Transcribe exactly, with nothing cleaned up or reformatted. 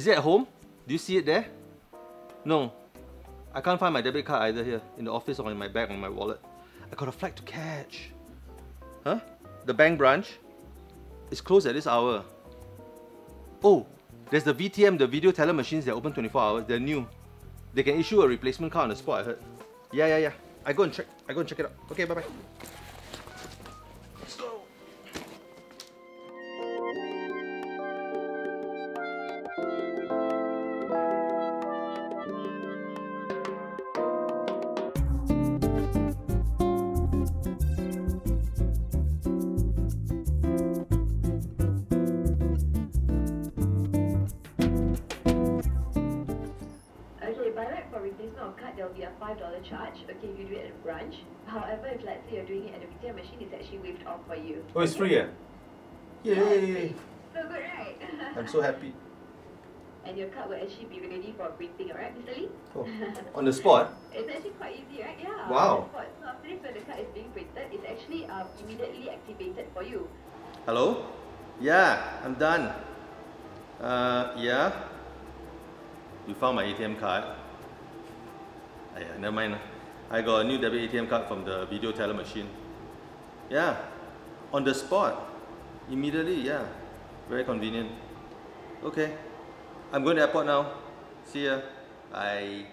Is it at home? Do you see it there? No. I can't find my debit card either here, in the office or in my bag or in my wallet. I got a flight to catch. Huh? The bank branch is closed at this hour. Oh, there's the V T M, the video teller machines, they're open twenty-four hours, they're new. They can issue a replacement card on the spot, I heard. Yeah, yeah, yeah. I go and check, I go and check it out. Okay, bye-bye. Let's go. Card, there will be a five dollar charge, okay, if you do it at a branch. However, if let's say you're doing it at a V T M machine, it's actually waived off for you. Oh, it's free, yeah? Yay! Yeah, yeah, yeah. So good, right? I'm so happy. And your card will actually be ready for printing, alright, Mister Lee? Oh, on the spot? It's actually quite easy, right? Yeah. Wow. On the spot. So after this, when the card is being printed, it's actually um, immediately activated for you. Hello? Yeah, I'm done. Uh, yeah? You found my A T M card. Yeah, never mind. I got a new debit A T M card from the video teller machine. Yeah, on the spot, immediately. Yeah, very convenient. Okay, I'm going to the airport now. See ya. Bye.